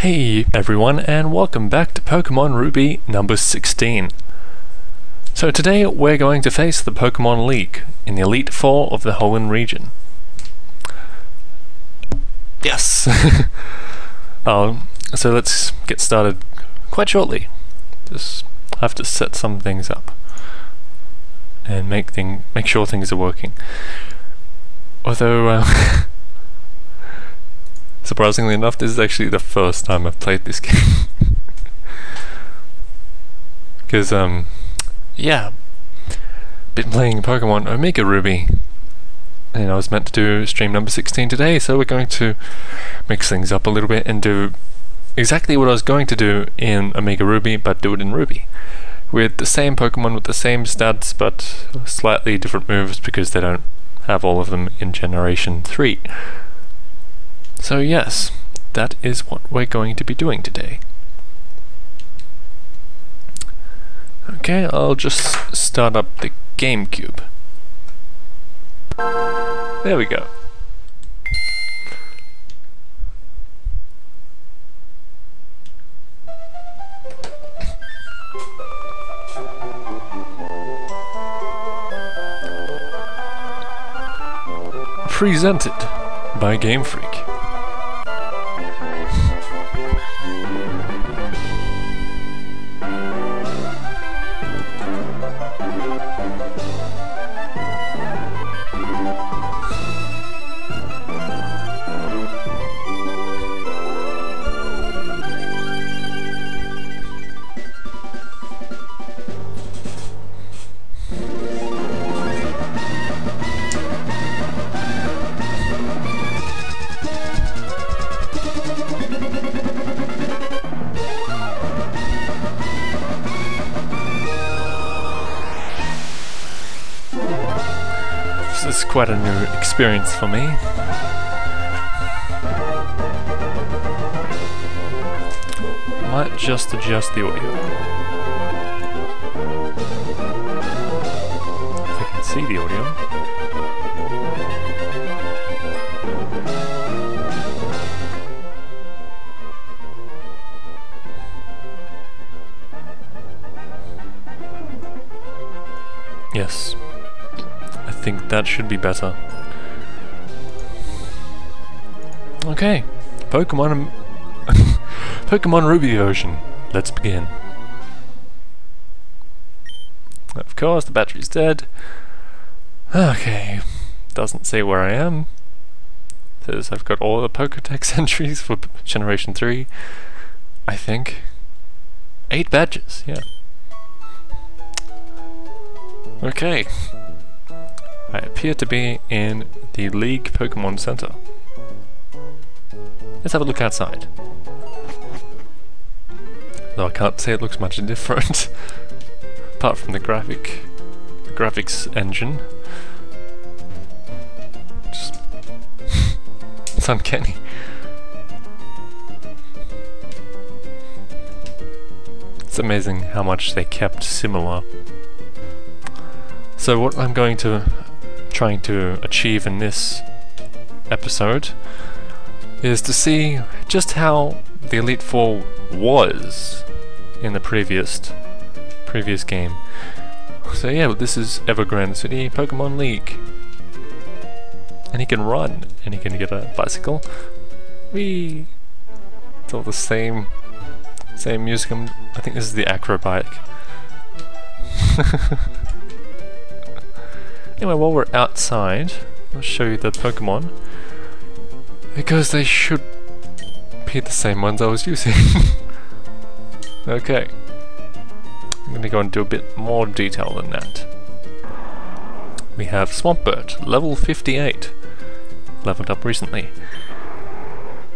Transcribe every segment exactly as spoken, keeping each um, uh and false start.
Hey everyone, and welcome back to Pokemon Ruby number sixteen. So today we're going to face the Pokemon League in the Elite Four of the Hoenn region. Yes! um, so let's get started quite shortly. Just have to set some things up and make, thing make sure things are working. Although... Uh, surprisingly enough, this is actually the first time I've played this game. Because, um, yeah, been playing Pokemon Omega Ruby. And I was meant to do stream number sixteen today, so we're going to mix things up a little bit and do exactly what I was going to do in Omega Ruby, but do it in Ruby. With the same Pokemon, with the same stats, but slightly different moves because they don't have all of them in Generation three. So yes, that is what we're going to be doing today. Okay, I'll just start up the GameCube. There we go. Presented by Game Freak. This is quite a new experience for me. Might just adjust the audio. If I can see the audio. I think that should be better. Okay, Pokemon Pokemon Ruby version. Let's begin. Of course, the battery's dead. Okay, doesn't say where I am. It says I've got all the Pokédex entries for Generation three, I think. Eight badges, yeah. Okay. I appear to be in the League Pokemon Center. Let's have a look outside. Though I can't say it looks much different, apart from the graphic, the graphics engine. Just it's uncanny. It's amazing how much they kept similar. So what I'm going to trying to achieve in this episode is to see just how the Elite Four was in the previous previous game. So yeah, this is Evergrande City Pokemon League, and he can run, and he can get a bicycle. Whee! It's all the same same music. I'm, I think this is the Acro bike. Anyway, while we're outside, I'll show you the Pokemon, because they should be the same ones I was using. Okay, I'm going to go and do a bit more detail than that. We have Swampert, level fifty-eight, leveled up recently.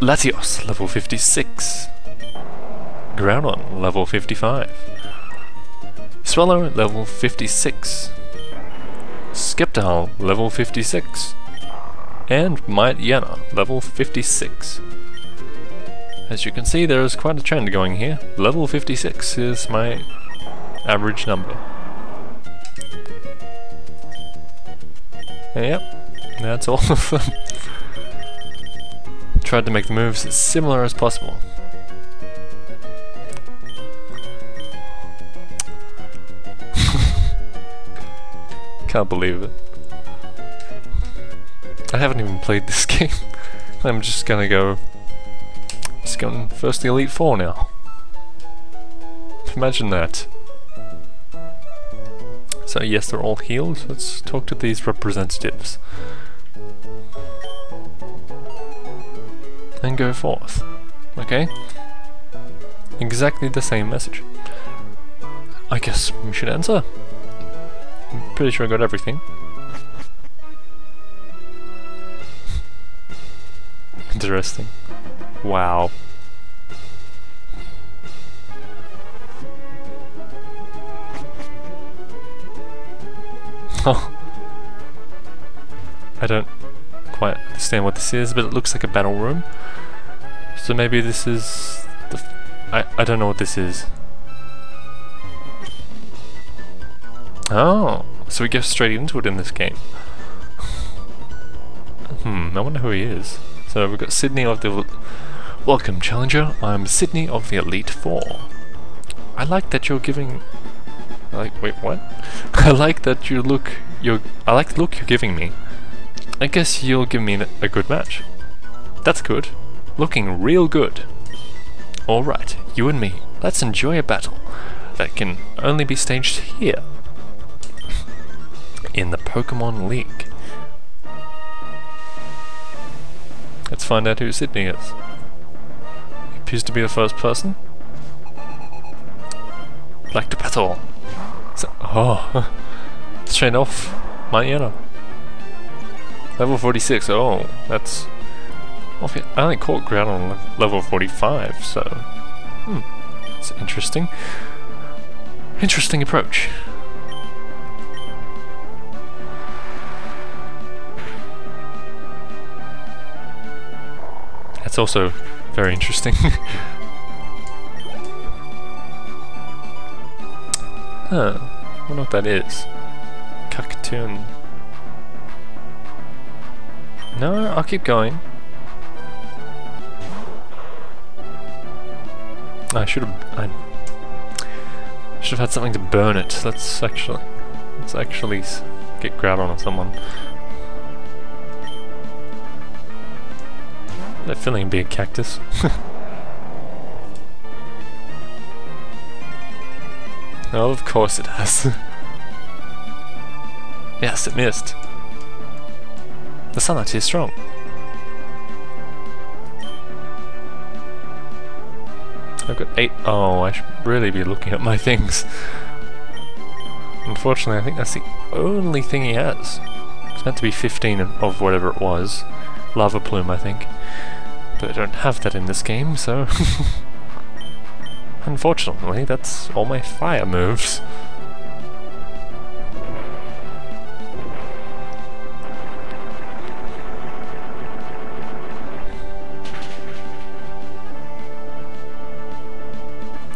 Latios, level fifty-six. Groudon, level fifty-five. Swellow, level fifty-six. Skeptile, level fifty-six, and Might Yana, level fifty-six. As you can see, there is quite a trend going here. Level fifty-six is my average number. And yep, that's all of them. Tried to make the moves as similar as possible. Can't believe it. I haven't even played this game. I'm just gonna go... Just going first the Elite Four now. Imagine that. So yes, they're all healed. Let's talk to these representatives. And go forth. Okay? Exactly the same message. I guess we should answer. I'm pretty sure I got everything. Interesting. Wow. Oh. I don't quite understand what this is, but it looks like a battle room. So maybe this is the f I, I don't know what this is. Oh, so we go straight into it in this game. Hmm, I wonder who he is. So we've got Sydney of the... Welcome, Challenger. I'm Sydney of the Elite Four. I like that you're giving... Like, wait, what? I like that you look... You're, I like the look you're giving me. I guess you'll give me a good match. That's good. Looking real good. Alright, you and me, let's enjoy a battle that can only be staged here. In the Pokémon League. Let's find out who Sydney is. He appears to be the first person. Like to battle. So, oh, let's train off Mañana. Level forty-six. Oh, that's. I only caught Groudon on level forty-five, so hmm, it's interesting. Interesting approach. That's also very interesting. Huh, I wonder what that is. Kakatoon. No, I'll keep going. I should have I should have had something to burn it. Let's actually let's actually get Groudon on someone. That feeling be a cactus. Oh, of course it has. Yes, it missed. The sunlight is strong. I've got eight. Oh, I should really be looking at my things. Unfortunately, I think that's the only thing he has. It's meant to be fifteen of whatever it was. Lava Plume, I think. But I don't have that in this game, so... Unfortunately, that's all my fire moves.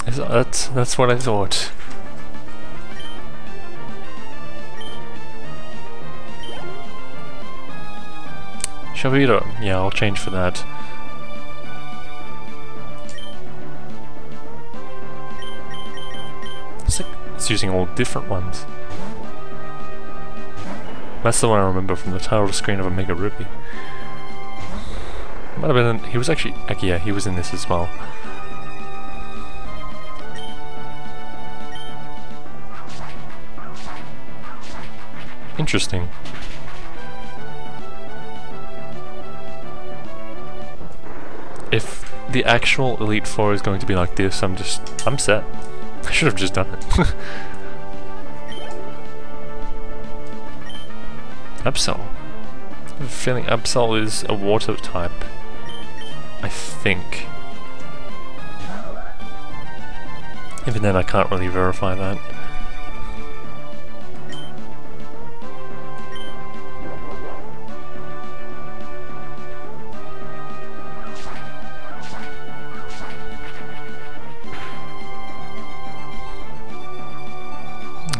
Is that, that's, that's what I thought. Shaviro. Yeah, I'll change for that. It's like it's using all different ones. That's the one I remember from the title screen of Omega Ruby. Might have been in, he was actually yeah, he was in this as well. Interesting. If the actual Elite Four is going to be like this, I'm just... I'm set. I should have just done it. Absol. I have a feeling Absol is a water type. I think. Even then I can't really verify that.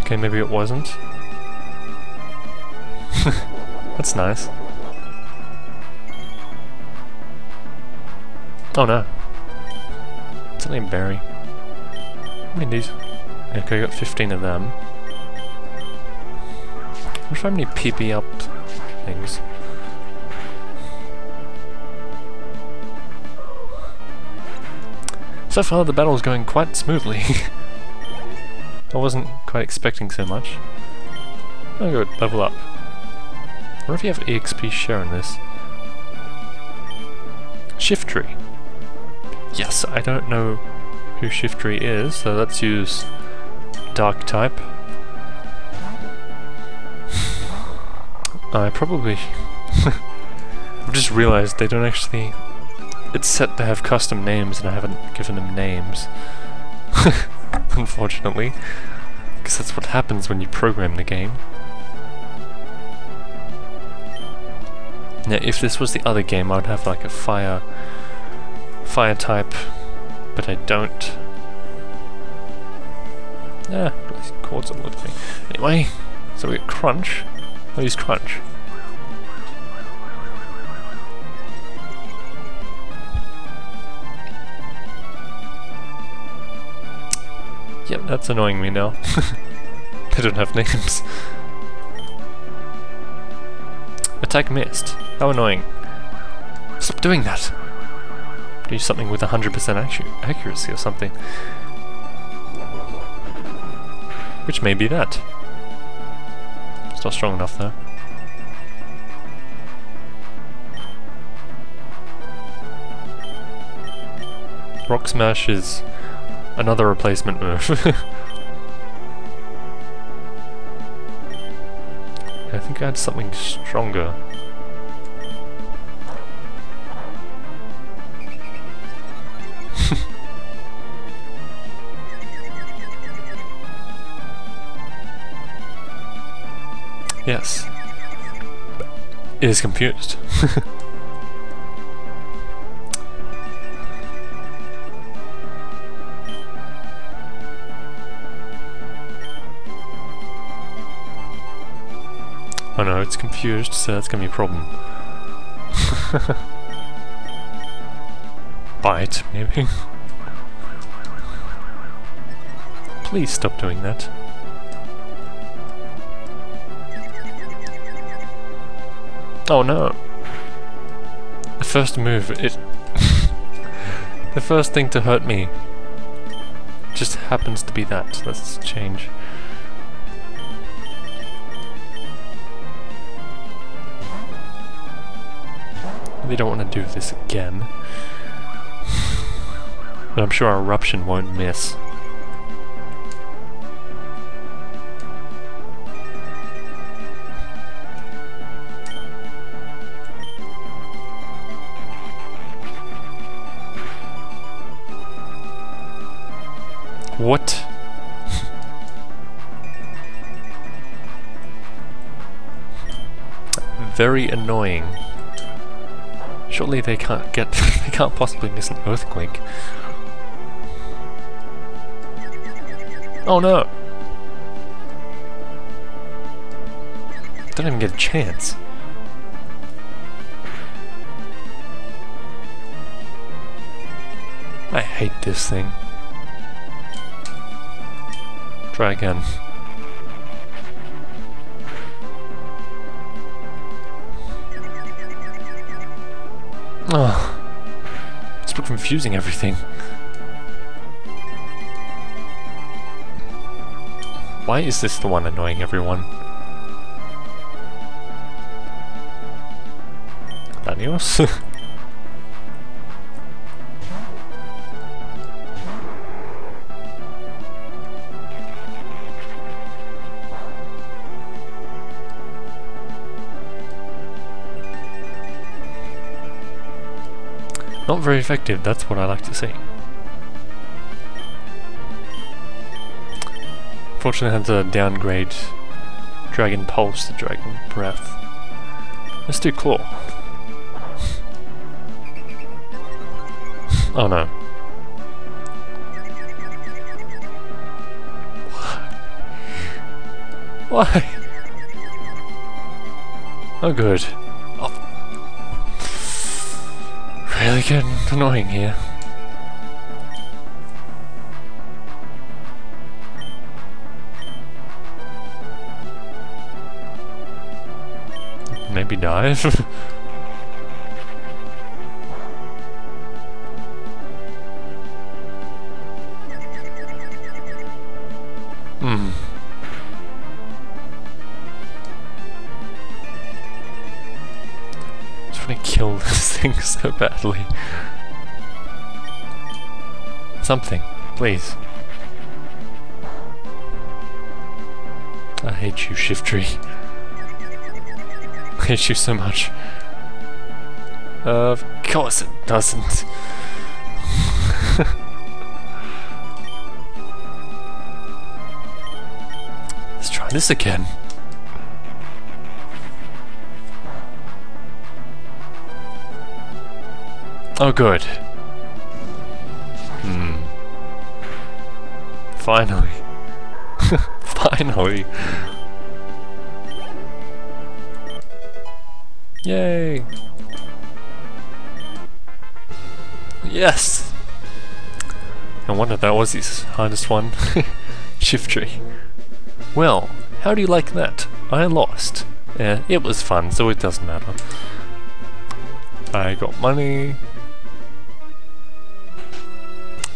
Okay, maybe it wasn't. That's nice. Oh no. What's the name? Berry. I mean these. Okay, I got fifteen of them. I wish I had any P P up things. So far the battle is going quite smoothly. I wasn't quite expecting so much. I'll go level up. I wonder if you have E X P share in this. Shiftry. Yes, I don't know who Shiftry is, so let's use Dark type. I probably... I've just realised they don't actually... It's set to have custom names and I haven't given them names. Unfortunately. Because that's what happens when you program the game. Now if this was the other game I'd have like a fire... fire type. But I don't. Ah, these cords are lovely. Anyway, so we get Crunch. I'll use Crunch. Yep, that's annoying me now. They don't have names. Attack missed. How annoying. Stop doing that! Do something with one hundred percent accuracy or something. Which may be that. It's not strong enough though. Rock Smash is another replacement move. I think I had something stronger. Yes. It is confused. Oh no, it's confused, so that's gonna be a problem. Bite, maybe. Please stop doing that. Oh no! The first move, it... the first thing to hurt me just happens to be that. Let's change. They don't want to do this again. But I'm sure our Eruption won't miss. What? Very annoying. Surely they can't get they can't possibly miss an Earthquake. Oh no! Don't even get a chance. I hate this thing. Try again. Oh, it's confusing everything. Why is this the one annoying everyone? Latios? Not very effective, that's what I like to see. Fortunately I had to downgrade Dragon Pulse to Dragon Breath. Let's do Claw. Oh no. Why? Oh good. Really getting annoying here. Happy Dive. Hmm. I'm trying to kill this thing so badly. Something, please. I hate you, Shiftry. I hate you so much. Of course it doesn't. Let's try this again. Oh, good. Hmm. Finally. Finally. Yay! Yes! No wonder that was his hardest one. Shiftry. Well, how do you like that? I lost. Eh, it was fun, so it doesn't matter. I got money.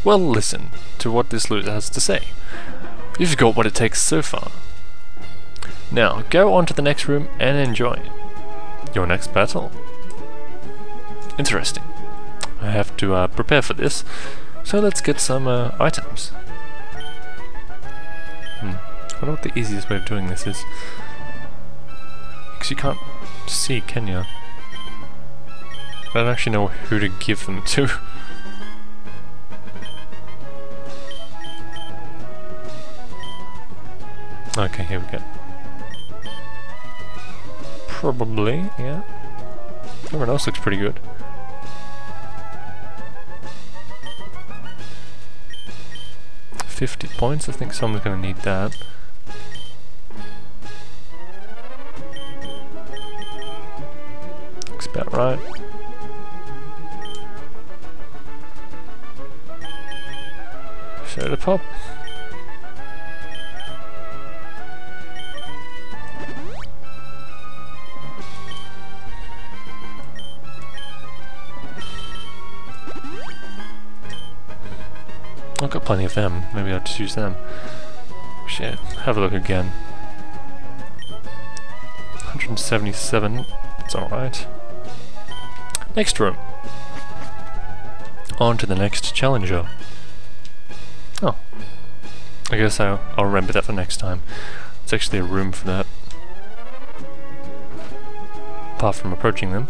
Well, listen to what this loser has to say. You've got what it takes so far. Now, go on to the next room and enjoy your next battle. Interesting. I have to uh, prepare for this, so let's get some uh, items. Hmm. I wonder what the easiest way of doing this is. Because you can't see, can you? I don't actually know who to give them to. Okay, here we go. Probably, yeah. Everyone else looks pretty good. fifty points, I think someone's gonna need that. Looks about right. Soda Pop. I've got plenty of them, maybe I'll just use them. Shit, have a look again. one hundred seventy-seven, it's alright. Next room. On to the next challenger. Oh. I guess I'll, I'll remember that for next time. There's actually a room for that. Apart from approaching them.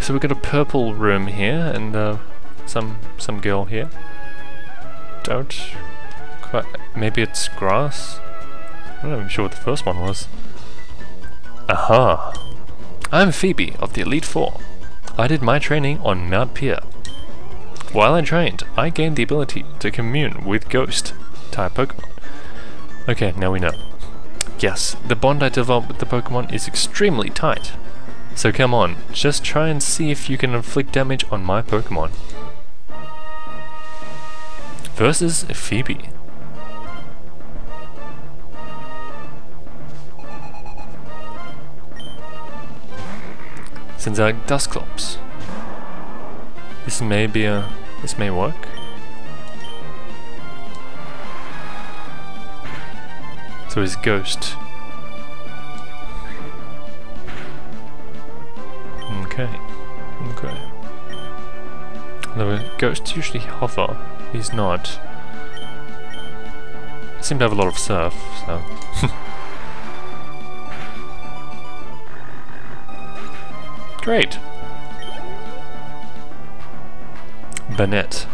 So we've got a purple room here, and uh, some some girl here. Don't quite. Maybe it's grass? I'm not even sure what the first one was. Aha! I'm Phoebe of the Elite Four. I did my training on Mount Pier. While I trained, I gained the ability to commune with Ghost type Pokémon. Okay, now we know. Yes, the bond I developed with the Pokémon is extremely tight. So come on, just try and see if you can inflict damage on my Pokémon. Versus Phoebe. Sends out Dusclops. This may be a. This may work. So his ghost. Okay. Okay. The ghosts usually hover. He's not. I seem to have a lot of surf, so. Great! Banette.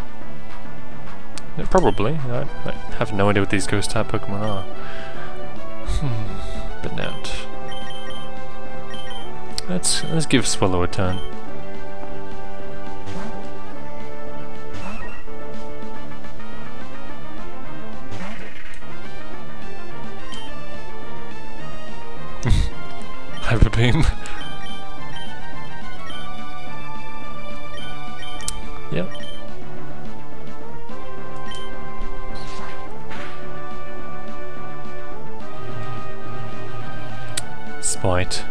Yeah, probably. I, I have no idea what these ghost type Pokemon are. Hmm. Banette. Let's, let's give Swellow a turn. Hyper Beam. Yep. Spite.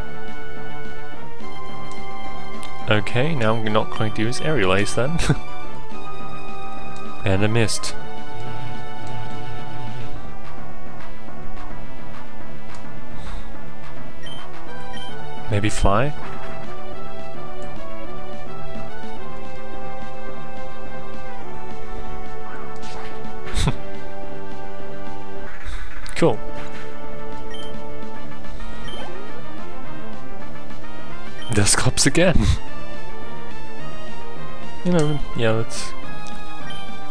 Okay, now I'm not going to use Aerial Ace then. And a missed. Maybe fly? Cool. Dusclops again. You know, yeah, let's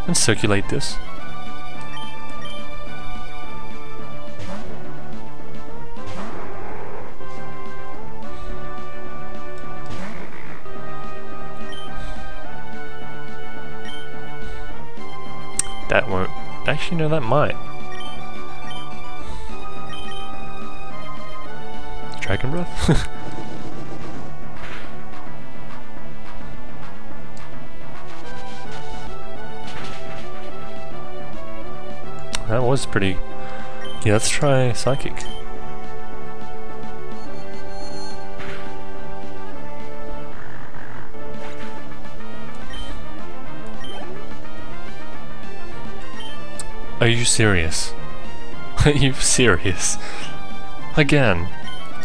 let's circulate this. That won't. Actually, no, that might. Dragon Breath. That was pretty... Yeah, let's try Psychic. Are you serious? Are you serious? Again?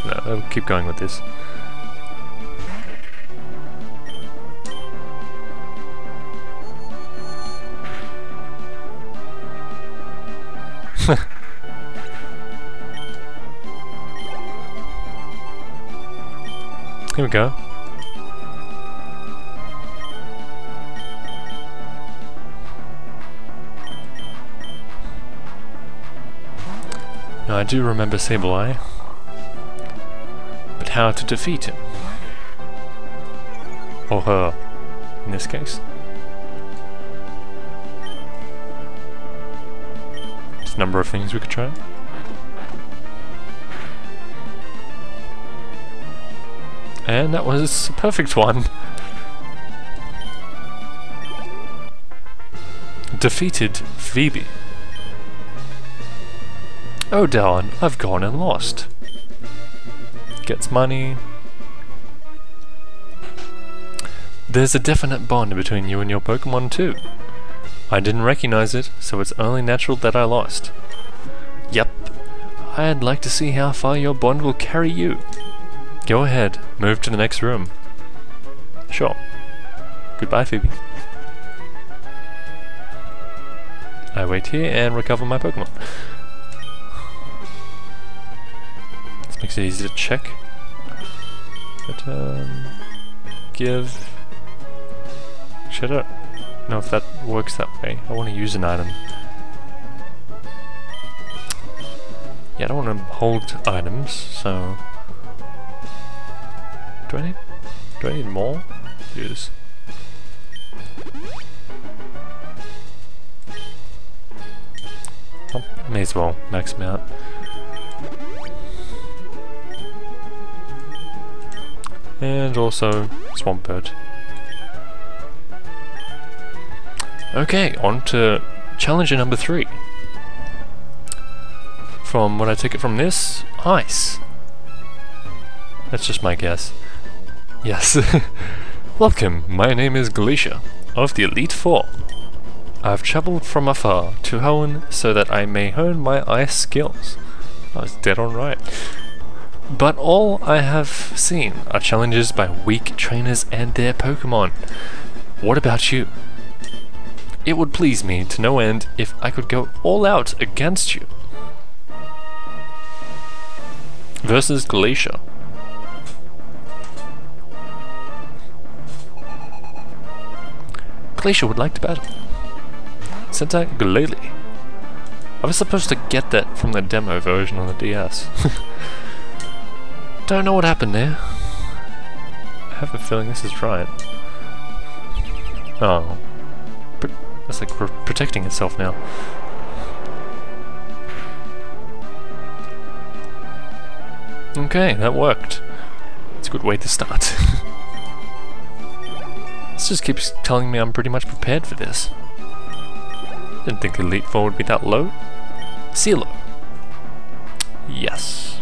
No, I'll keep going with this. Here we go. Now I do remember Sableye, but how to defeat him. Or her, in this case. There's a number of things we could try. And that was a perfect one. Defeated Phoebe. Oh darn, I've gone and lost. Gets money. There's a definite bond between you and your Pokemon too. I didn't recognize it, so it's only natural that I lost. Yep. I'd like to see how far your bond will carry you. Go ahead, move to the next room. Sure. Goodbye, Phoebe. I wait here and recover my Pokemon. This makes it easy to check. But, um, give... Should I... No, if that works that way. I want to use an item. Yeah, I don't want to hold items, so... Do I need, do I need more? Do this. Oh, may as well max me out. And also Swampert. Okay, on to challenger number three. From what I take it from this, ice. That's just my guess. Yes. Welcome, my name is Glacier, of the Elite Four. I've travelled from afar to Hoenn so that I may hone my ice skills. I was dead on right. But all I have seen are challenges by weak trainers and their Pokemon. What about you? It would please me to no end if I could go all out against you. Versus Glacier. Glacier would like to battle. Senta Galeli. I was supposed to get that from the demo version on the D S. Don't know what happened there. I have a feeling this is right. Oh. But that's like pr protecting itself now. Okay, that worked. It's a good way to start. This just keeps telling me I'm pretty much prepared for this. Didn't think Elite Four would be that low. Sealeo. Yes.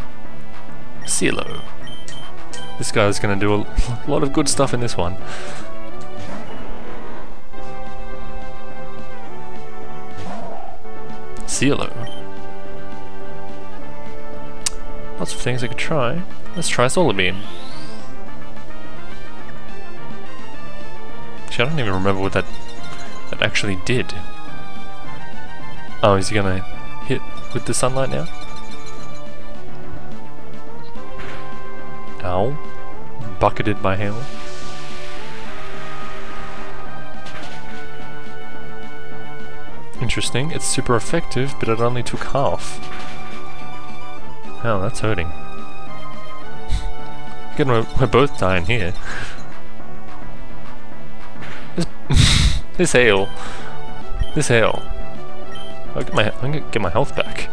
Sealeo. This guy's going to do a lot of good stuff in this one. Sealeo. Lots of things I could try. Let's try Solar Beam. Actually, I don't even remember what that that actually did. Oh, is he gonna hit with the sunlight now? Ow. Bucketed by hail. Interesting, it's super effective, but it only took half. Oh, that's hurting. Again, we're, we're both dying here. This, this hail. This hail. I'll get my, I'm gonna get my health back.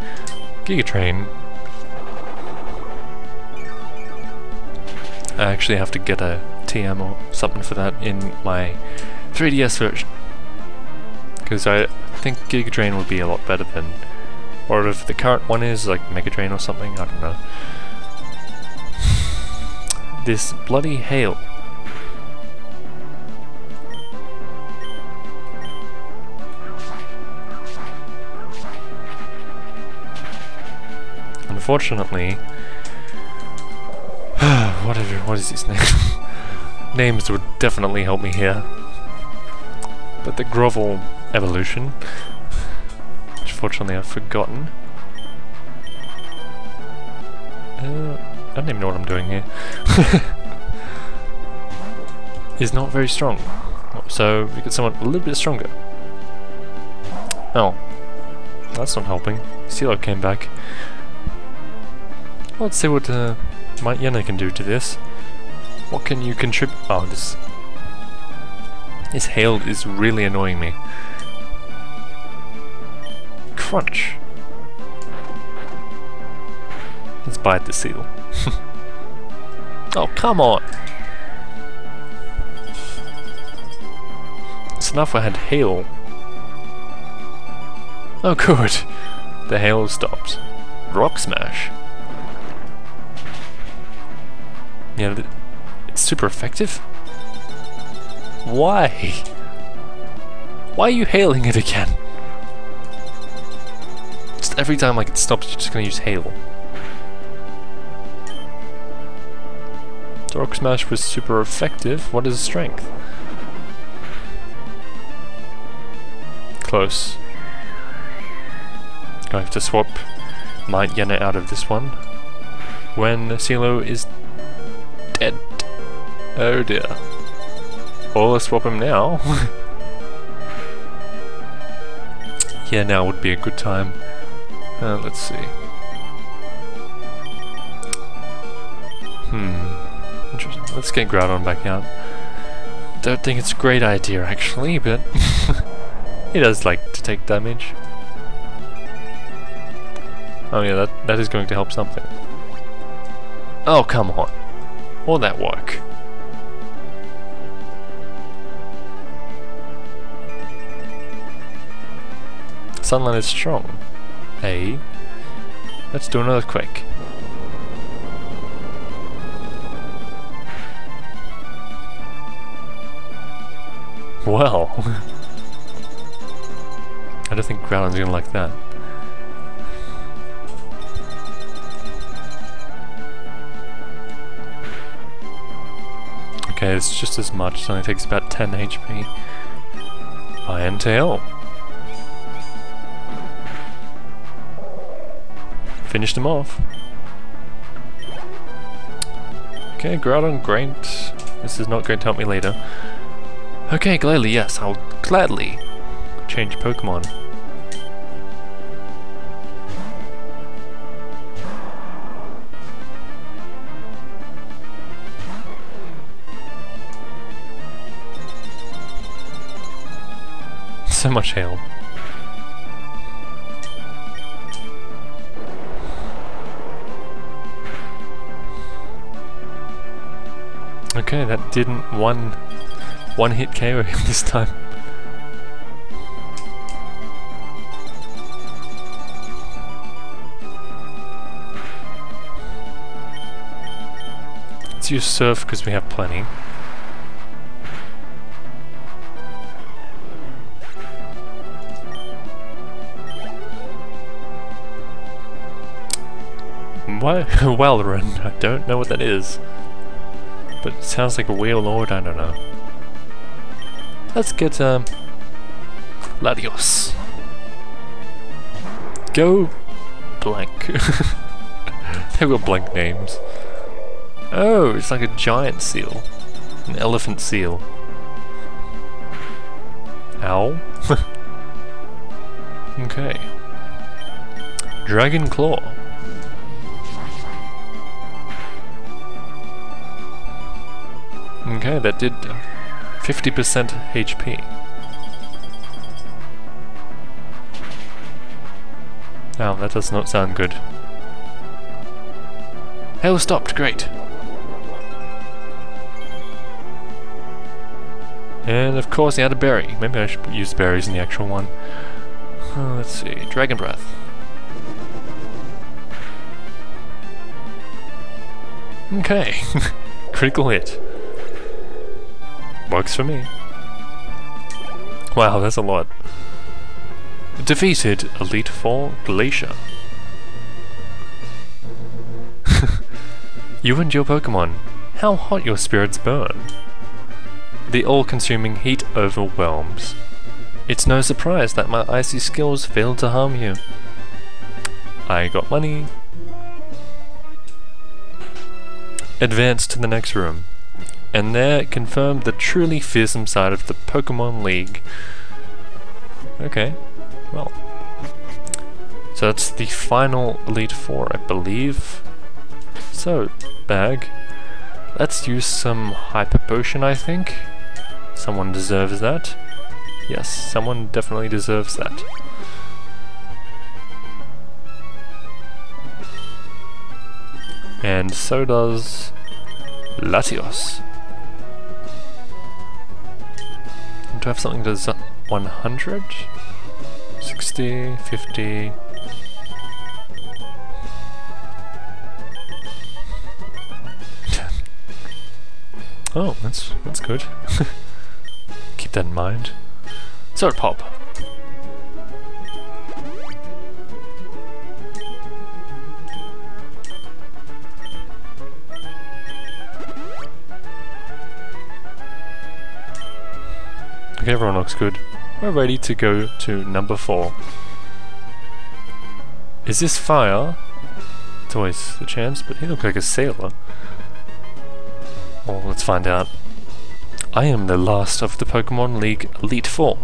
Giga Drain. I actually have to get a T M or something for that in my three D S version. Because I think Giga Drain would be a lot better than... Or if the current one is, like, Mega Drain or something, I don't know. This bloody hail. Unfortunately... Whatever, what is his name? Names would definitely help me here. But the Grovel evolution, which fortunately I've forgotten. Uh, I don't even know what I'm doing here. Is not very strong. So we get someone a little bit stronger. Oh, that's not helping. Sealeo came back. Let's see what uh, my Yenna can do to this. What can you contribute? Oh, this. This hail is really annoying me. Crunch! Let's bite the seal. Oh, come on! It's enough I had hail. Oh good! The hail stopped. Rock smash! Yeah, it's super effective. Why? Why are you hailing it again? Just every time like it stops, you're just gonna use hail. Rock Smash was super effective. What is its strength? Close. I have to swap my Yenna out of this one when Sealeo is dead. Oh dear. Well, let's swap him now. Yeah, now would be a good time. Uh, let's see. Hmm. Interesting. Let's get Groudon back out. Don't think it's a great idea, actually, but... he does like to take damage. Oh yeah, that, that is going to help something. Oh, come on. Will that work? Sunlight is strong. Hey, let's do another Earthquake. Well, I don't think Groudon's gonna like that. Okay, it's just as much. It only takes about ten H P. Iron Tail. Finished him off. Okay, Groudon, great. This is not going to help me later. Okay, gladly, yes, I'll gladly change Pokemon. So much hail. Okay, that didn't one one hit K O him this time. It's use Surf because we have plenty. What? Walrun? I don't know what that is. But it sounds like a Wailord, I don't know. Let's get um, Latios. Go blank. They've got blank names. Oh, it's like a giant seal. An elephant seal. Ow. Okay. Dragon Claw. Okay, that did fifty percent H P. Now, that does not sound good. Hail stopped, great! And of course he had a berry. Maybe I should use berries in the actual one. Uh, let's see, Dragon Breath. Okay, critical hit. Works for me. Wow, that's a lot. Defeated Elite Four Glacier. You and your Pokémon. How hot your spirits burn. The all-consuming heat overwhelms. It's no surprise that my icy skills failed to harm you. I got money. Advance to the next room. And there it confirmed the truly fearsome side of the Pokémon League. Okay, well. So that's the final Elite Four, I believe. So, bag. Let's use some Hyper Potion, I think. Someone deserves that. Yes, someone definitely deserves that. And so does Latios. Do I have something that's one hundred? sixty, fifty... Oh, that's that's good. Keep that in mind. Solar Pop. Okay, everyone looks good. We're ready to go to number four. Is this fire? It's always the chance, but he looks like a sailor. Well, let's find out. I am the last of the Pokémon League Elite Four.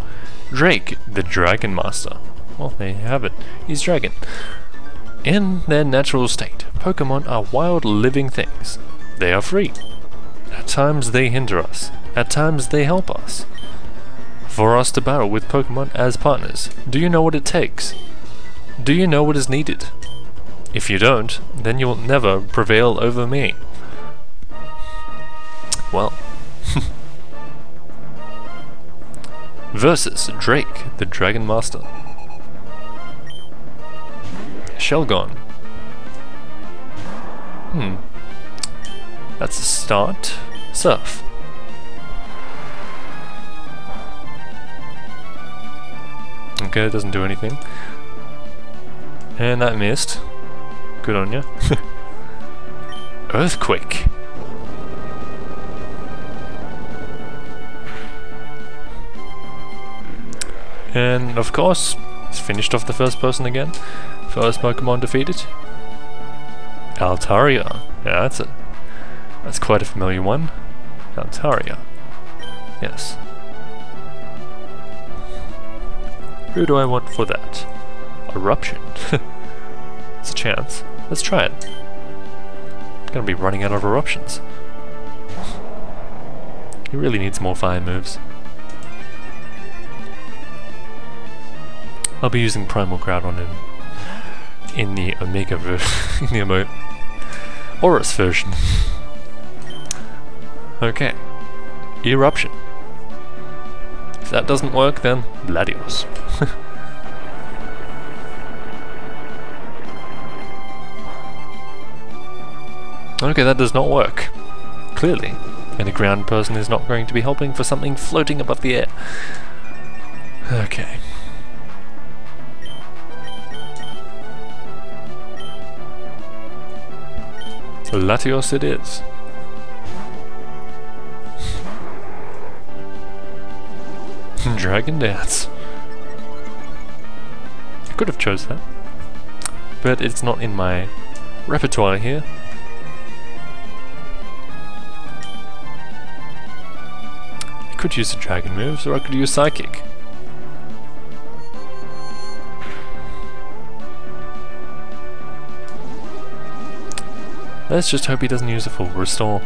Drake, the Dragon Master. Well, there you have it. He's Dragon. In their natural state, Pokémon are wild living things. They are free. At times they hinder us. At times they help us. For us to battle with Pokémon as partners, do you know what it takes? Do you know what is needed? If you don't, then you will never prevail over me. Well. Versus Drake, the Dragon Master. Shelgon. Hmm. That's a start. Surf. Okay, it doesn't do anything. And that missed. Good on ya. Earthquake. And of course, it's finished off the first person again. First Pokemon defeated. Altaria. Yeah, that's it. That's quite a familiar one. Altaria. Yes. Who do I want for that? Eruption. It's a chance. Let's try it. I'm gonna be running out of eruptions. He really needs more fire moves. I'll be using Primal Groudon in, in the Omega version, in the Emo Aurus version. Okay, Eruption. If that doesn't work, then Latios. Okay, that does not work. clearly, and a ground person is not going to be helping for something floating above the air. Okay. Latios it is. Dragon Dance. I could have chose that, but it's not in my repertoire here. I could use the dragon moves, or I could use Psychic. Let's just hope he doesn't use a full restore.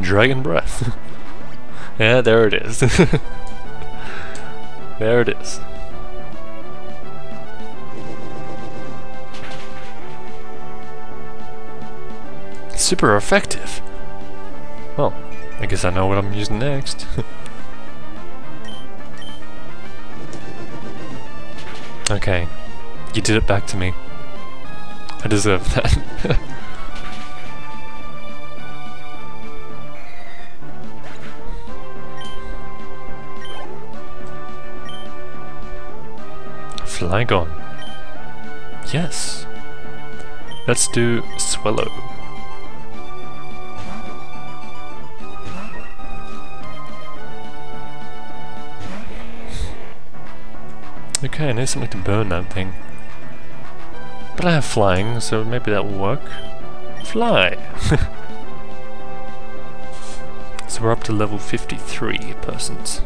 Dragon Breath. Yeah, there it is. There it is. Super effective. Well, I guess I know what I'm using next. Okay, you did it back to me. I deserve that. Flygon. Yes. Let's do Swellow. Okay, I need something to burn that thing. But I have flying, so maybe that will work. Fly! So we're up to level fifty-three persons.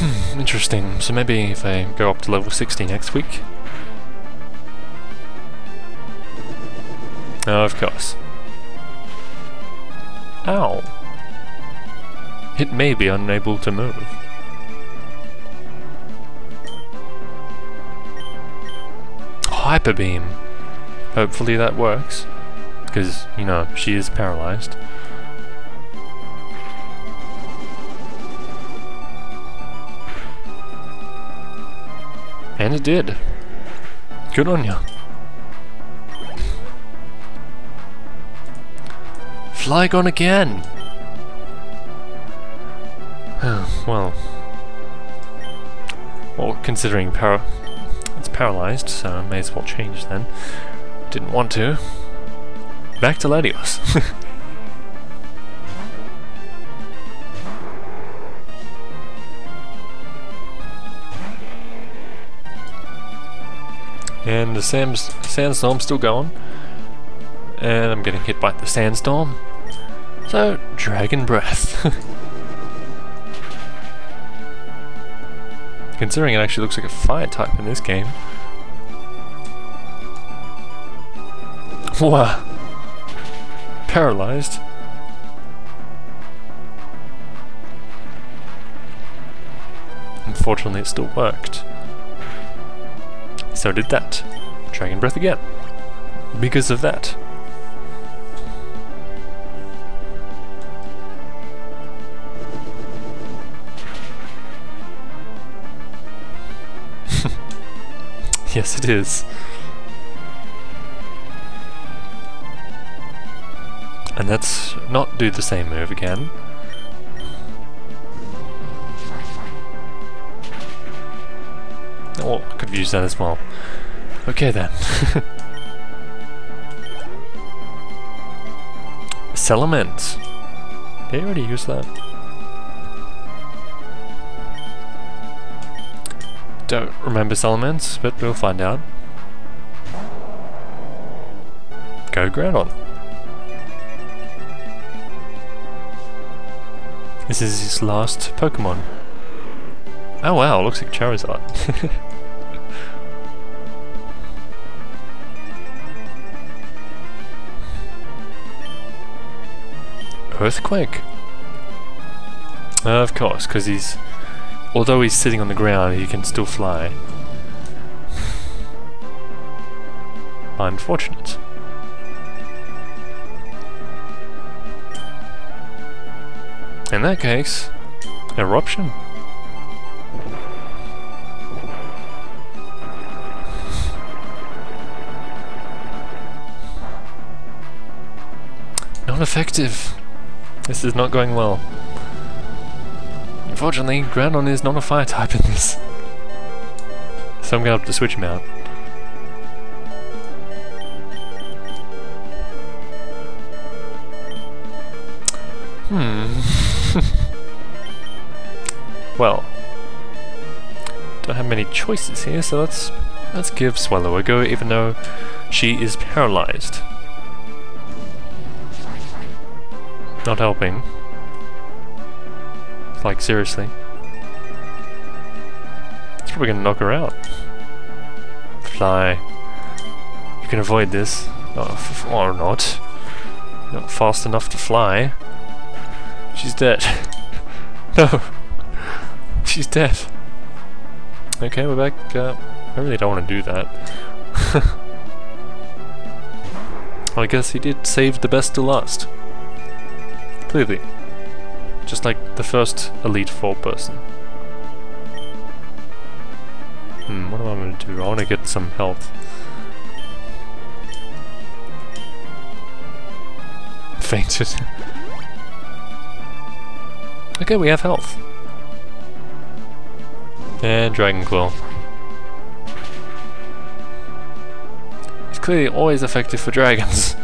Hmm, interesting. So maybe if I go up to level sixty next week. Oh, of course. Ow. It may be unable to move. Hyper Beam. Hopefully that works. Because, you know, she is paralyzed. And it did. Good on ya. Flygon again! Well... Well, considering para... it's paralyzed, so I may as well change then. Didn't want to. Back to Latios. And the Sam's sandstorm's still going, and I'm getting hit by the sandstorm. So, Dragon Breath. Considering it actually looks like a fire type in this game. Wow. Paralyzed. Unfortunately, it still worked. So did that. Dragon Breath again. Because of that. Yes, it is. And let's not do the same move again. Oh, I could use that as well. Okay then. Salamence. Did I already use that? Don't remember Salamence, but we'll find out. Go Groudon. This is his last Pokemon. Oh wow, looks like Charizard. Earthquake. Uh, of course, because he's... although he's sitting on the ground, he can still fly. Unfortunate. In that case, Eruption? Not effective. This is not going well. Unfortunately, Groudon is not a fire type in this. So I'm going to have to switch him out. Hmm. Well. Don't have many choices here, so let's, let's give Swellow a go, even though she is paralyzed. Not helping. Like, seriously. It's probably gonna knock her out. Fly. You can avoid this. Oh, or not. Not fast enough to fly. She's dead. No. She's dead. Okay, we're back. Uh, I really don't want to do that. Well, I guess he did save the best to last. Clearly. Just like the first Elite Four person. Hmm, what am I going to do? I want to get some health. Fainted. Okay, we have health. And Dragon Claw. It's clearly always effective for dragons.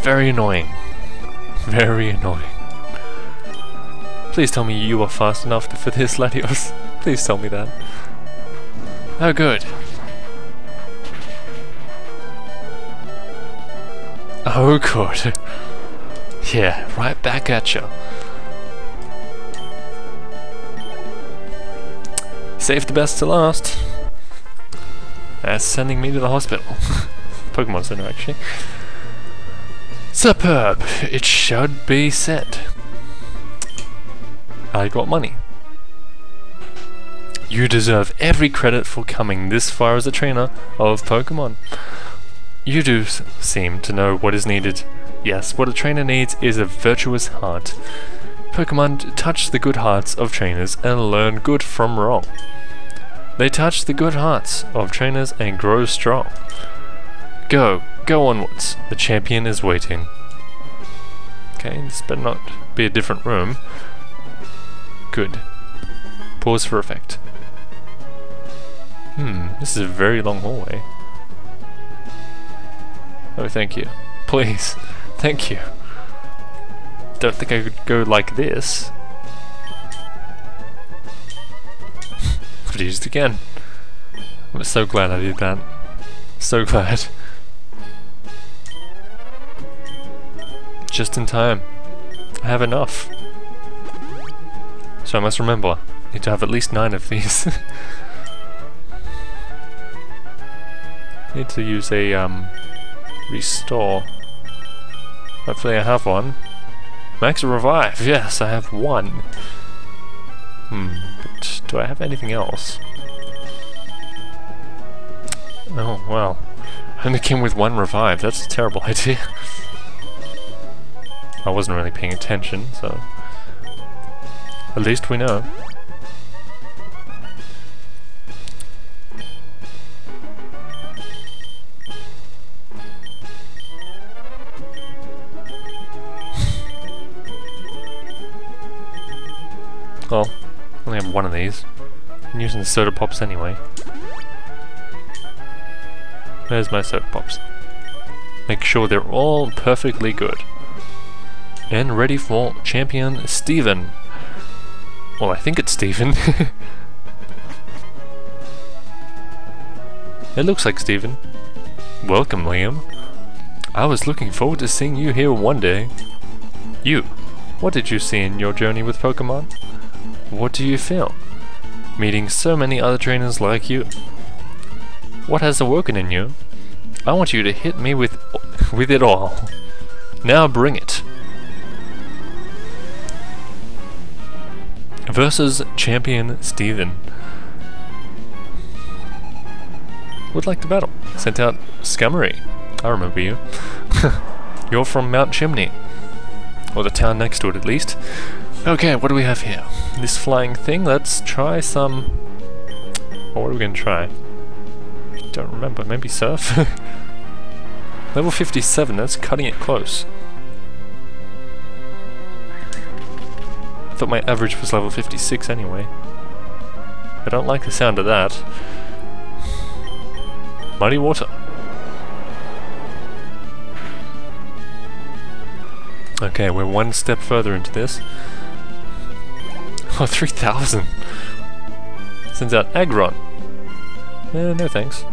Very annoying. Very annoying. Please tell me you are fast enough to, for this, Latios. Please tell me that. Oh good. Oh good. Yeah, right back at ya. Save the best to last. That's sending me to the hospital. Pokemon Center, actually. Superb! It should be set. I got money. You deserve every credit for coming this far as a trainer of Pokemon. You do seem to know what is needed. Yes, what a trainer needs is a virtuous heart. Pokemon touch the good hearts of trainers and learn good from wrong. They touch the good hearts of trainers and grow strong. Go! Go onwards, the champion is waiting. Okay, this better not be a different room. Good. Pause for effect. Hmm, this is a very long hallway. Oh, thank you. Please, thank you. Don't think I could go like this. Could use it again. I'm so glad I did that. So glad. Just in time. I have enough. So I must remember, I need to have at least nine of these. I need to use a um, restore. Hopefully I have one. Max revive, yes, I have one. Hmm, but do I have anything else? Oh, wow. I only came with one revive, that's a terrible idea. I wasn't really paying attention, so at least we know. Well, I only have one of these. I'm using the soda pops anyway. There's my soda pops. Make sure they're all perfectly good. And ready for champion Steven. Well, I think it's Steven. It looks like Steven. Welcome, Liam. I was looking forward to seeing you here one day. You, what did you see in your journey with Pokemon? What do you feel? Meeting so many other trainers like you. What has awoken in you? I want you to hit me with, with it all. Now bring it. Versus champion Steven. Would like to battle. Sent out Scummery. I remember you. You're from Mount Chimney. Or the town next to it, at least. Okay, what do we have here? This flying thing, let's try some... Oh, what are we going to try? I don't remember, maybe surf? Level fifty-seven, that's cutting it close. I thought my average was level fifty-six anyway. I don't like the sound of that. Muddy water. Okay, we're one step further into this. Oh, three thousand! Sends out Aggron. Eh, no thanks.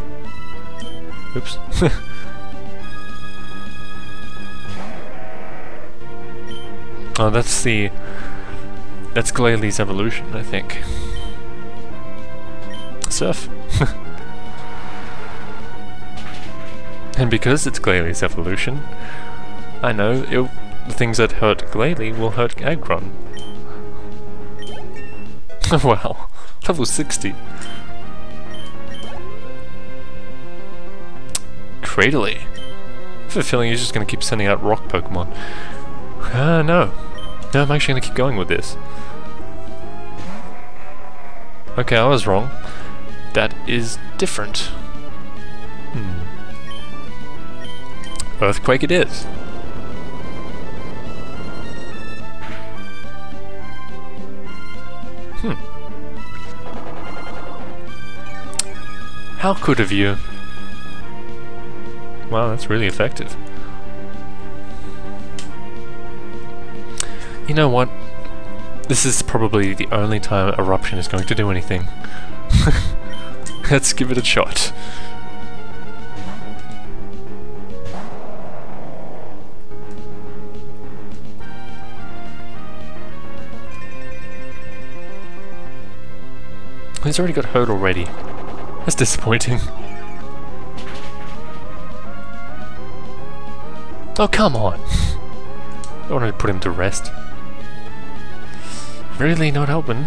Oops. Oh, that's the... That's Glaly's evolution, I think. Surf. And because it's Glaly's evolution, I know it'll... The things that hurt Glalie will hurt Aggron. Wow, level sixty. Cradily. I have a feeling he's just going to keep sending out rock Pokemon. Ah, uh, no. No, I'm actually going to keep going with this. Okay, I was wrong. That is different. Hmm. Earthquake it is. How good of you? Wow, that's really effective. You know what? This is probably the only time Eruption is going to do anything. Let's give it a shot. He's already got hurt already. That's disappointing. Oh, come on! I wanted to put him to rest. Really not helping.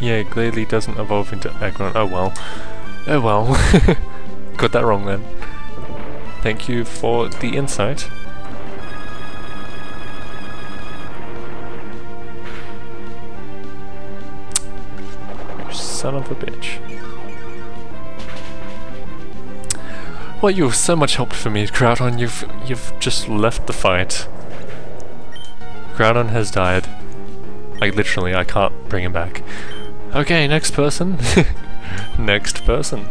Yeah, Glalie doesn't evolve into Aggron. Oh well. Oh well. Got that wrong then. Thank you for the insight. Son of a bitch. Well, you've so much helped for me, Groudon. You've you've just left the fight. Groudon has died. Like literally, I can't bring him back. Okay, next person. Next person.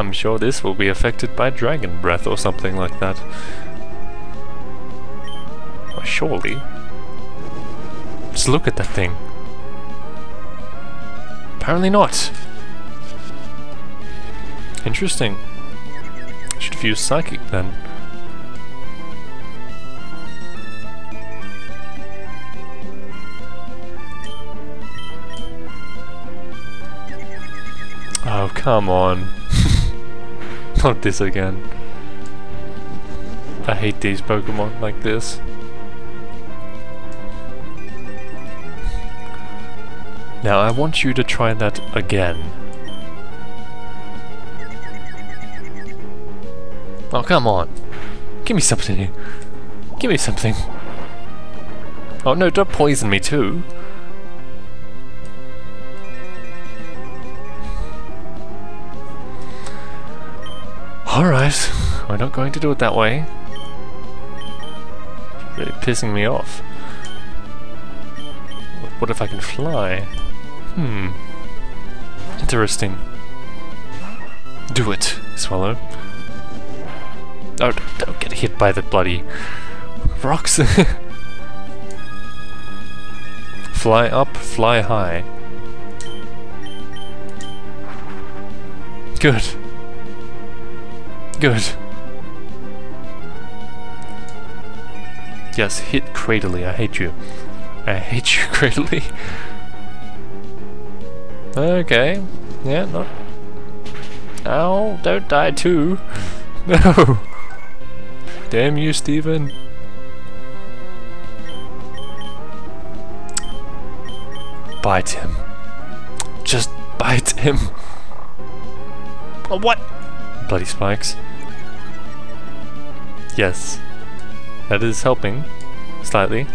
I'm sure this will be affected by Dragon Breath or something like that. Well, surely. Just look at that thing. Apparently not. Interesting. Should have used Psychic then. Oh, come on. Not this again. I hate these Pokemon like this. Now I want you to try that again. Oh, come on. Give me something here. Give me something. Oh no, don't poison me too. Alright, we're not going to do it that way. It's really pissing me off. What if I can fly? Hmm. Interesting. Do it, Swellow. Oh, don't get hit by the bloody rocks. Fly up, fly high. Good. Good. Yes, hit Cradily, I hate you. I hate you, Cradily. Okay, yeah, not... Ow, don't die too! No! Damn you, Steven! Bite him. Just bite him! Oh, what? bloody spikes. Yes, that is helping slightly.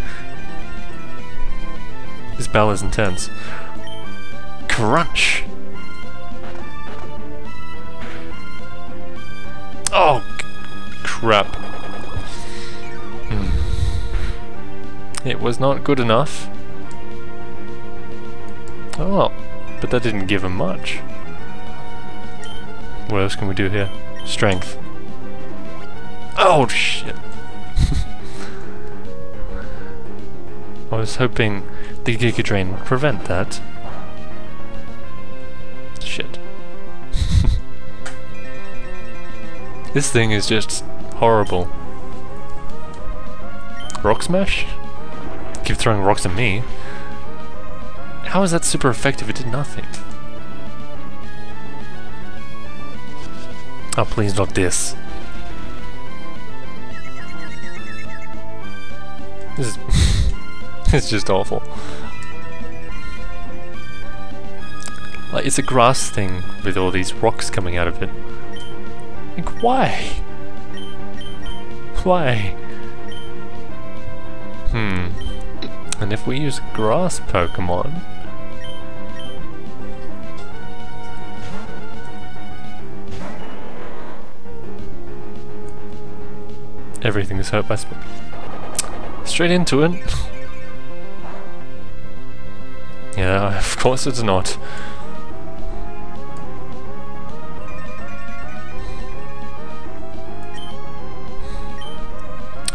This bell is intense. Crunch! Oh, crap. Mm. It was not good enough. Oh, but that didn't give him much. What else can we do here? Strength. Oh, shit. I was hoping the Giga Drain would prevent that. Shit. This thing is just horrible. Rock Smash? Keep throwing rocks at me. How is that super effective? It did nothing. Oh, please not this. This is... it's just awful. Like, it's a grass thing with all these rocks coming out of it. Like, why? Why? Hmm. And if we use grass Pokemon... everything is hurt by sp- straight into it. Yeah, of course it's not.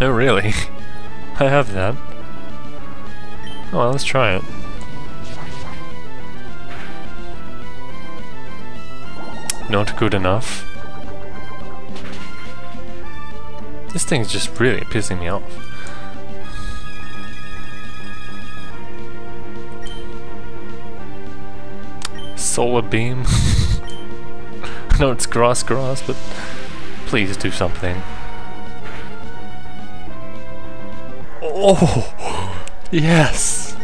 Oh really? I have that. Oh well, let's try it. Not good enough. This thing's just really pissing me off. Solar Beam. I know it's grass grass, but please do something. Oh! Yes!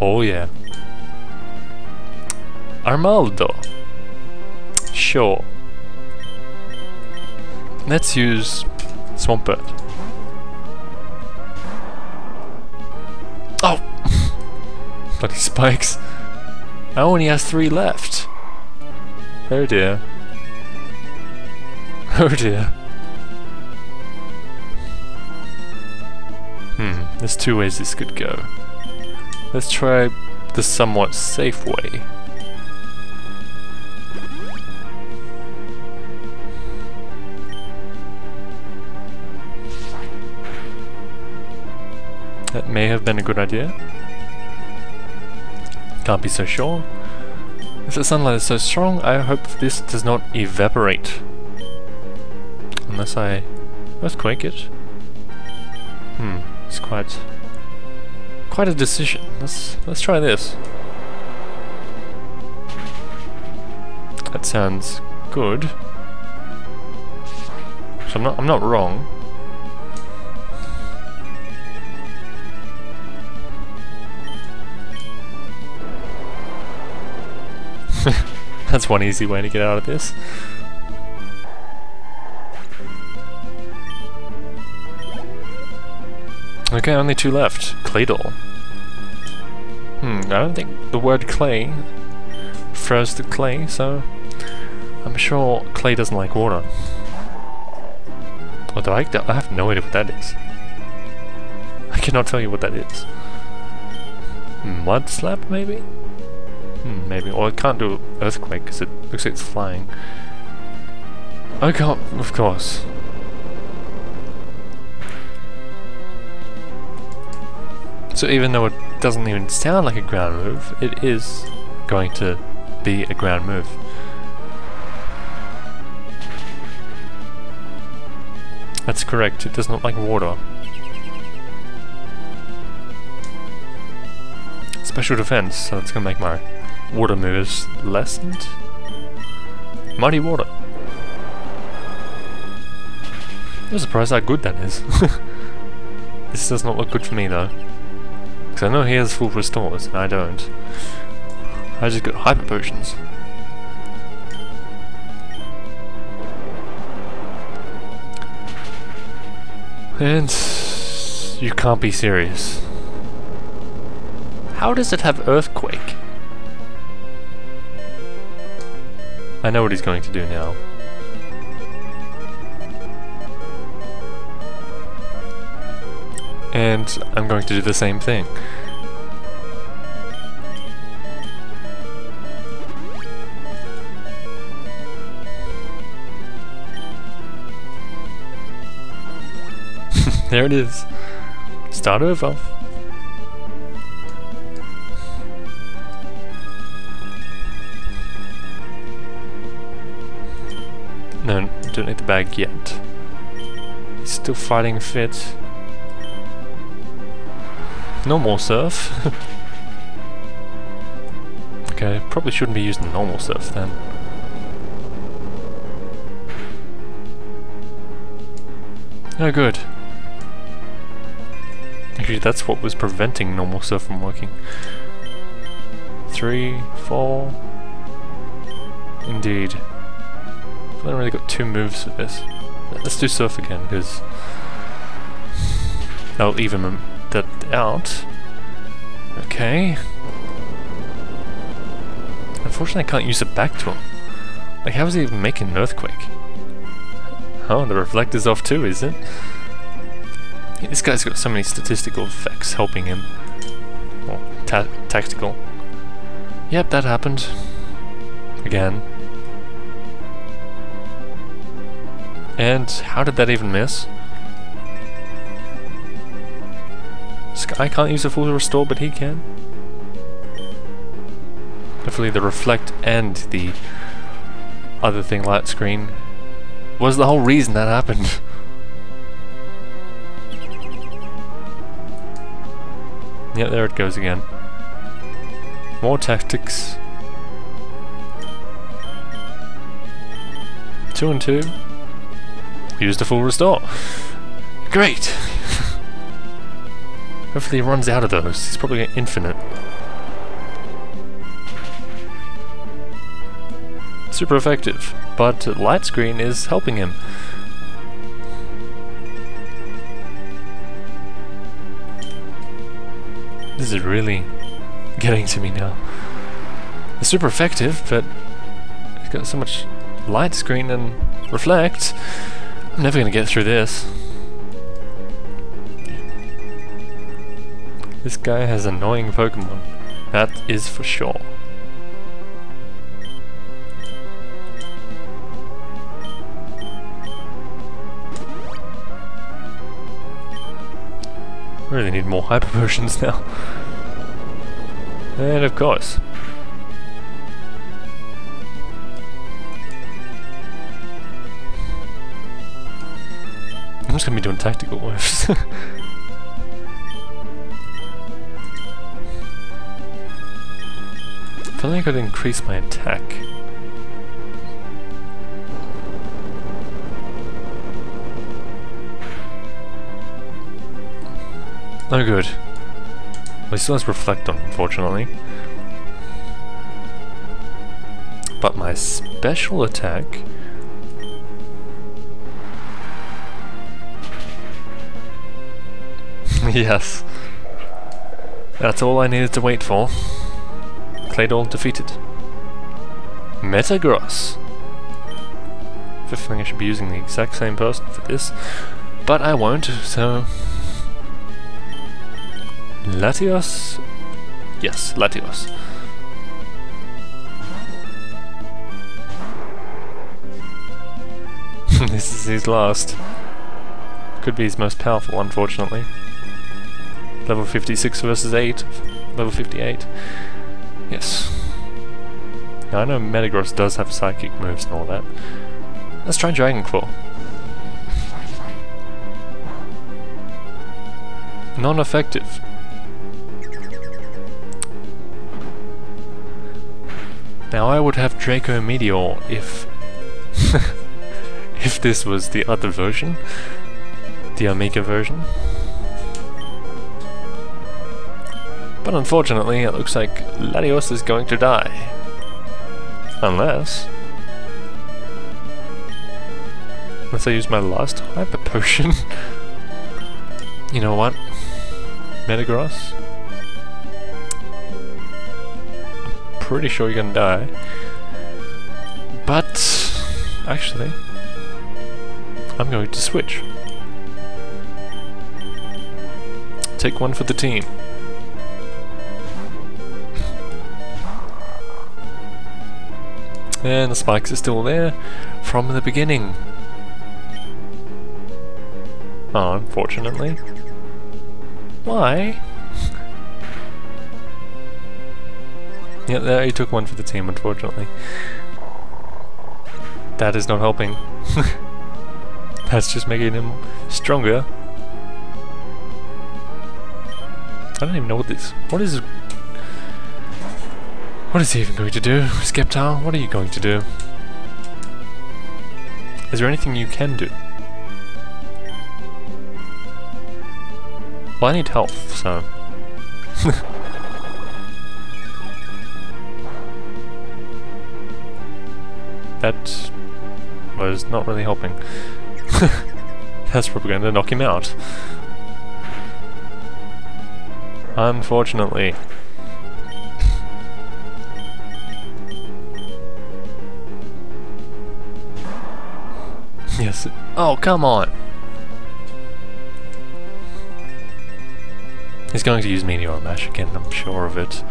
Oh yeah. Armaldo. Sure. Let's use Swampert. Oh! Bloody spikes. I only have three left. Oh dear. Oh dear. Hmm, there's two ways this could go. Let's try the somewhat safe way. That may have been a good idea. Can't be so sure. If the sunlight is so strong, I hope this does not evaporate. Unless I earthquake it. Hmm, it's quite quite a decision. Let's let's try this. That sounds good. So I'm not I'm not wrong. That's one easy way to get out of this. Okay, only two left. Claydol. Hmm, I don't think the word clay refers to clay, so I'm sure clay doesn't like water. Although I have no idea what that is. I cannot tell you what that is. Mud slap, maybe? Hmm, maybe. Or it can't do earthquake because it looks like it's flying. I can't, of course. So even though it doesn't even sound like a ground move, it is going to be a ground move. That's correct, it does not like water. Special defense, so it's going to make my water moves lessened. Mighty Water. I'm surprised how good that is. This does not look good for me though. Because I know he has full restores, and I don't. I just got Hyper Potions. And you can't be serious. How does it have Earthquake? I know what he's going to do now. And I'm going to do the same thing. There it is. Start over. No, don't need the bag yet. He's still fighting fit. Normal surf. Okay, probably shouldn't be using normal surf then. Oh good. Actually, that's what was preventing normal surf from working. Three, four... Indeed. I've only really got two moves for this. Let's do surf again, because... that'll even that out. Okay. Unfortunately, I can't use it back to him. Like, how is he even making an earthquake? Oh, the reflect is off too, is it? Yeah, this guy's got so many statistical effects helping him. Or ta tactical. Yep, that happened. Again. And how did that even miss? Sky can't use a full restore, but he can. Hopefully the reflect and the other thing, light screen, was the whole reason that happened. Yep, there it goes again. More tactics. Two and two. Used a full restore. Great! Hopefully he runs out of those. He's probably infinite. Super effective, but light screen is helping him. This is really getting to me now. It's super effective, but it's got so much light screen and reflect. I'm never gonna get through this. This guy has annoying Pokemon, that is for sure. Really need more Hyper Potions now. And of course. I'm just gonna be doing tactical moves. If only I could increase my attack. No good. Well, he still has reflect on, unfortunately. But my special attack yes. That's all I needed to wait for. Claydol defeated. Metagross! I think I should be using the exact same person for this, but I won't, so... Latios? Yes, Latios. This is his last. Could be his most powerful, unfortunately. Level fifty-six versus eight. Level fifty-eight. Yes. Now I know Metagross does have psychic moves and all that. Let's try Dragon Claw. Non-effective. Now I would have Draco Meteor if... if this was the other version. The Omega version. But unfortunately, it looks like Latios is going to die. Unless... Unless I use my last Hyper Potion. You know what? Metagross? I'm pretty sure you're gonna die. But... Actually... I'm going to switch. Take one for the team. And the spikes are still there from the beginning. Oh, unfortunately. Why? Yeah, there you took one for the team, unfortunately. That is not helping. That's just making him stronger. I don't even know what this... What is... What is he even going to do? Skeptile, what are you going to do? Is there anything you can do? Well, I need health, so... That... was not really helping. That's probably going to knock him out. Unfortunately. Yes. Oh, come on! He's going to use Meteor Mash again, I'm sure of it.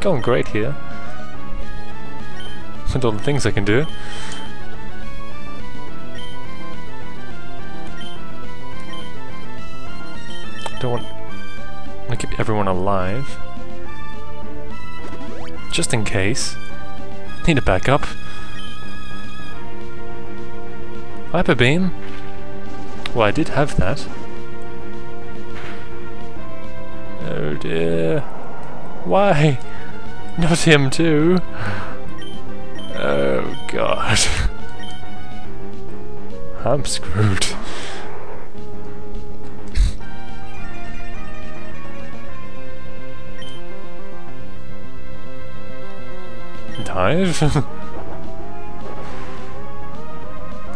Going great here. With all the things I can do. Don't want... I want to keep everyone alive. Just in case. Need a backup. Hyper Beam? Well, I did have that. Oh dear. Why? Not him too. Oh god. I'm screwed. Dive?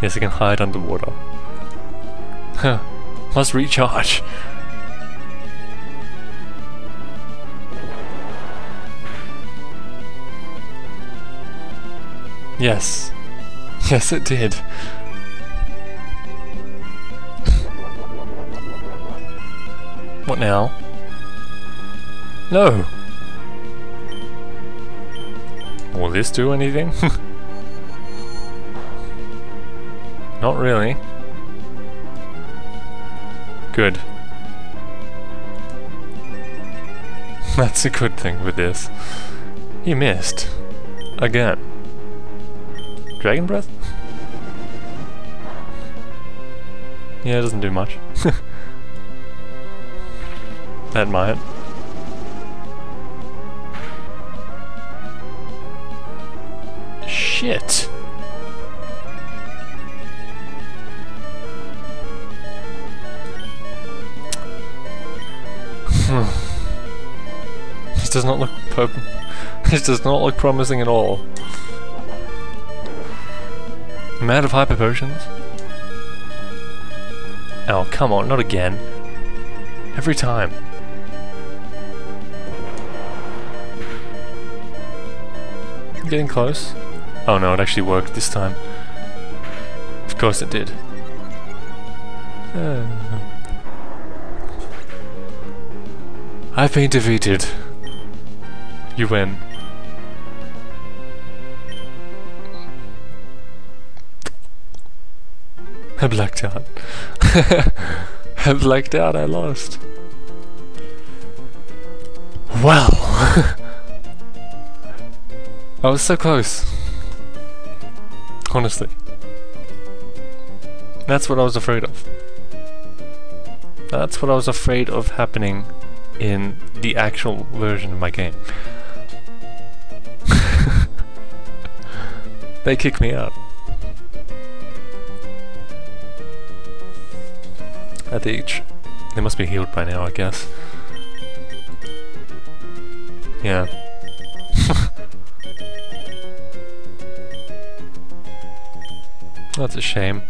Yes, I can hide underwater. Huh. Must recharge. Yes. Yes, it did. What now? No! Will this do anything? Not really. Good. That's a good thing with this. He missed. Again. Dragon Breath? Yeah, it doesn't do much. That might. Shit! This does not look pop- This does not look promising at all. I'm out of Hyper Potions. Oh, come on, not again. Every time. I'm getting close. Oh no, it actually worked this time. Of course it did. Uh, I've been defeated. You win. I blacked out. I blacked out, I lost. Wow! I was so close. Honestly. That's what I was afraid of. That's what I was afraid of happening in the actual version of my game. They kicked me out. at each. They must be healed by now, I guess. Yeah. That's a shame.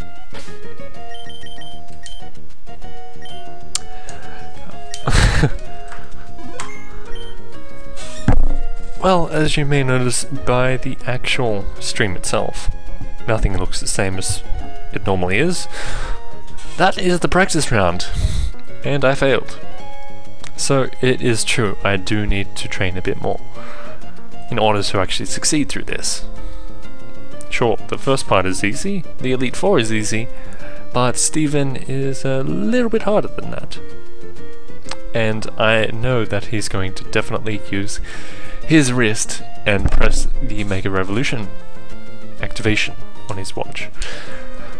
Well, as you may notice by the actual stream itself, nothing looks the same as it normally is. That is the practice round, and I failed. So it is true, I do need to train a bit more in order to actually succeed through this. Sure, the first part is easy, the Elite Four is easy, but Steven is a little bit harder than that. And I know that he's going to definitely use his wrist and press the Mega Revolution activation on his watch.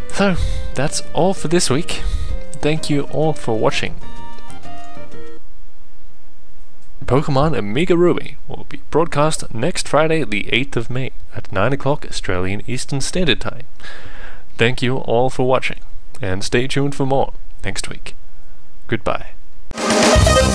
So, that's all for this week. Thank you all for watching. Pokemon Omega Ruby will be broadcast next Friday the eighth of May at nine o'clock Australian Eastern Standard Time. Thank you all for watching, and stay tuned for more next week. Goodbye.